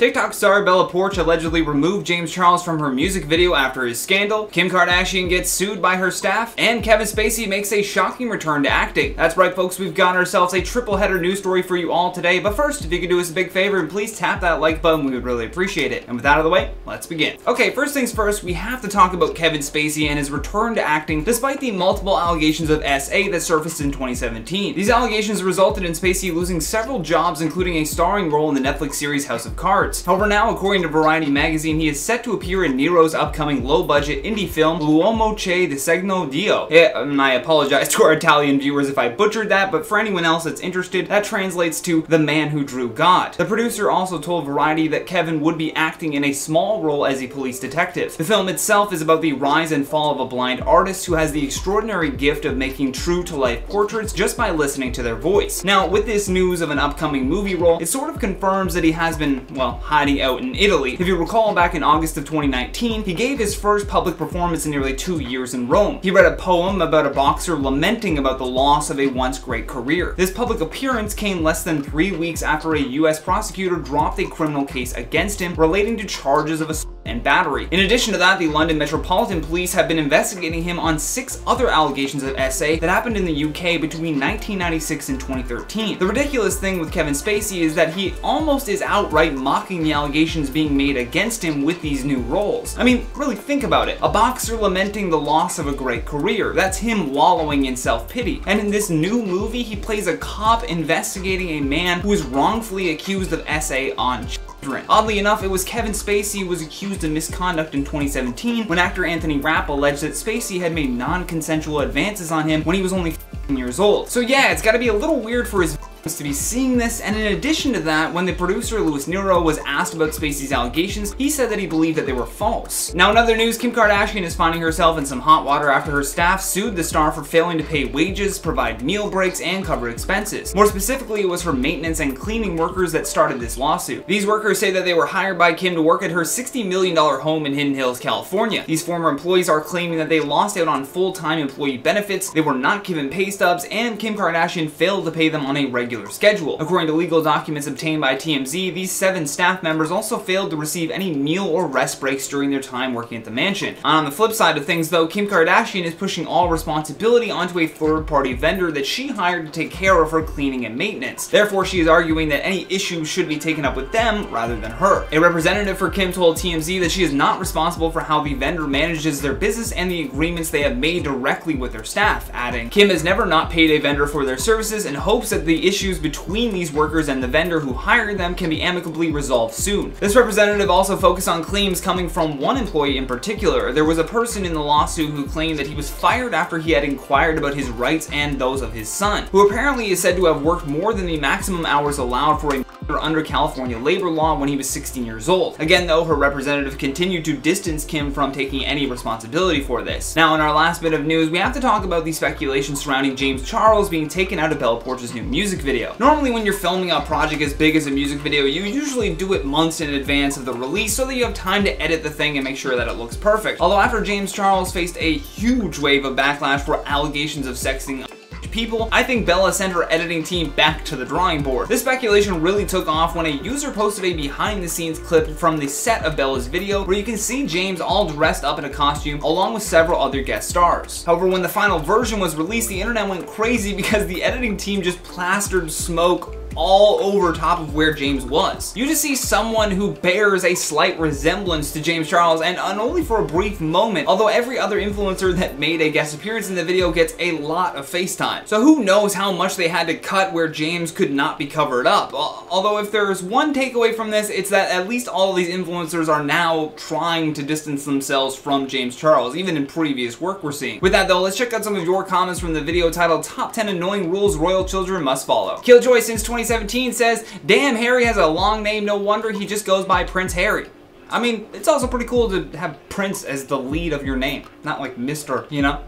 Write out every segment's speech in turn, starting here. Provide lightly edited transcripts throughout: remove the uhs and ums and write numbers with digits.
TikTok star Bella Poarch allegedly removed James Charles from her music video after his scandal, Kim Kardashian gets sued by her staff, and Kevin Spacey makes a shocking return to acting. That's right, folks, we've got ourselves a triple header news story for you all today, but first, if you could do us a big favor and please tap that like button, we would really appreciate it. And with that out of the way, let's begin. Okay, first things first, we have to talk about Kevin Spacey and his return to acting despite the multiple allegations of SA that surfaced in 2017. These allegations resulted in Spacey losing several jobs, including a starring role in the Netflix series House of Cards. However, now, according to Variety magazine, he is set to appear in Nero's upcoming low-budget indie film L'uomo che disegna Dio. And I apologize to our Italian viewers if I butchered that, but for anyone else that's interested, that translates to The Man Who Drew God. The producer also told Variety that Kevin would be acting in a small role as a police detective. The film itself is about the rise and fall of a blind artist who has the extraordinary gift of making true-to-life portraits just by listening to their voice. Now, with this news of an upcoming movie role, it sort of confirms that he has been, well, hiding out in Italy. If you recall, back in August of 2019, he gave his first public performance in nearly 2 years in Rome. He read a poem about a boxer lamenting about the loss of a once great career. This public appearance came less than 3 weeks after a U.S. prosecutor dropped a criminal case against him relating to charges of assault and battery. In addition to that, the London Metropolitan Police have been investigating him on 6 other allegations of SA that happened in the UK between 1996 and 2013. The ridiculous thing with Kevin Spacey is that he almost is outright mocking the allegations being made against him with these new roles. I mean, really think about it. A boxer lamenting the loss of a great career. That's him wallowing in self-pity. And in this new movie, he plays a cop investigating a man who is wrongfully accused of SA on children. Oddly enough, it was Kevin Spacey who was accused of misconduct in 2017 when actor Anthony Rapp alleged that Spacey had made non-consensual advances on him when he was only 15 years old. So yeah, it's gotta be a little weird for his to be seeing this, and in addition to that, when the producer Luis Nero was asked about Spacey's allegations, he said that he believed that they were false. Now, in other news, Kim Kardashian is finding herself in some hot water after her staff sued the star for failing to pay wages, provide meal breaks, and cover expenses. More specifically, it was her maintenance and cleaning workers that started this lawsuit. These workers say that they were hired by Kim to work at her $60 million home in Hidden Hills, California. These former employees are claiming that they lost out on full-time employee benefits, they were not given pay stubs, and Kim Kardashian failed to pay them on a regular schedule. According to legal documents obtained by TMZ, these 7 staff members also failed to receive any meal or rest breaks during their time working at the mansion. On the flip side of things, though, Kim Kardashian is pushing all responsibility onto a third-party vendor that she hired to take care of her cleaning and maintenance. Therefore, she is arguing that any issues should be taken up with them rather than her. A representative for Kim told TMZ that she is not responsible for how the vendor manages their business and the agreements they have made directly with their staff, adding, "Kim has never not paid a vendor for their services and hopes that the issues between these workers and the vendor who hired them can be amicably resolved soon." This representative also focused on claims coming from one employee in particular. There was a person in the lawsuit who claimed that he was fired after he had inquired about his rights and those of his son, who apparently is said to have worked more than the maximum hours allowed for a under California labor law when he was 16 years old. Again, though, her representative continued to distance Kim from taking any responsibility for this. Now, in our last bit of news, we have to talk about the speculation surrounding James Charles being taken out of Bella Poarch's new music video. Normally, when you're filming a project as big as a music video, you usually do it months in advance of the release so that you have time to edit the thing and make sure that it looks perfect. Although, after James Charles faced a huge wave of backlash for allegations of sexting people, I think Bella sent her editing team back to the drawing board. This speculation really took off when a user posted a behind the scenes clip from the set of Bella's video where you can see James all dressed up in a costume along with several other guest stars. However, when the final version was released, the internet went crazy because the editing team just plastered smoke all over top of where James was. You just see someone who bears a slight resemblance to James Charles, and only for a brief moment, although every other influencer that made a guest appearance in the video gets a lot of FaceTime. So who knows how much they had to cut where James could not be covered up. Although if there is one takeaway from this, it's that at least all of these influencers are now trying to distance themselves from James Charles, even in previous work we're seeing. With that though, let's check out some of your comments from the video titled Top 10 Annoying Rules Royal Children Must Follow. Killjoy since 2017 says, "Damn, Harry has a long name, no wonder he just goes by Prince Harry." I mean, it's also pretty cool to have Prince as the lead of your name, not like Mr., you know?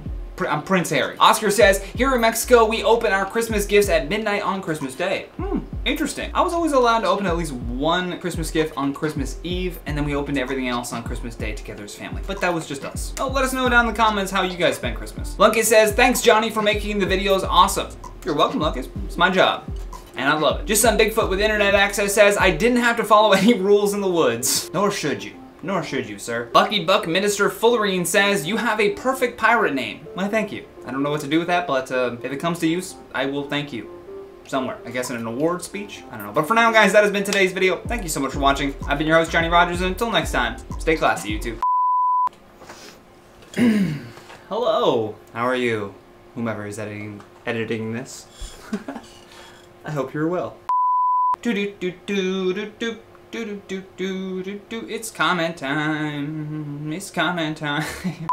I'm Prince Harry. Oscar says, "Here in Mexico, we open our Christmas gifts at midnight on Christmas Day." Interesting. I was always allowed to open at least one Christmas gift on Christmas Eve, and then we opened everything else on Christmas Day together as family, but that was just us. Oh, let us know down in the comments how you guys spent Christmas. Lunkus says, "Thanks, Johnny, for making the videos awesome." You're welcome, Lunkus. It's my job. and I love it. Just some Bigfoot with internet access says, I didn't have to follow any rules in the woods. Nor should you. Nor should you, sir. Bucky Buck Minister Fullerene says, you have a perfect pirate name. Why, thank you. I don't know what to do with that, but if it comes to use, I will thank you. Somewhere. I guess in an award speech? I don't know. But for now, guys, that has been today's video. Thank you so much for watching. I've been your host, Johnny Rogers, and until next time, stay classy, YouTube. Hello. How are you? Whomever is editing this. I hope you're well. It's comment time. It's comment time.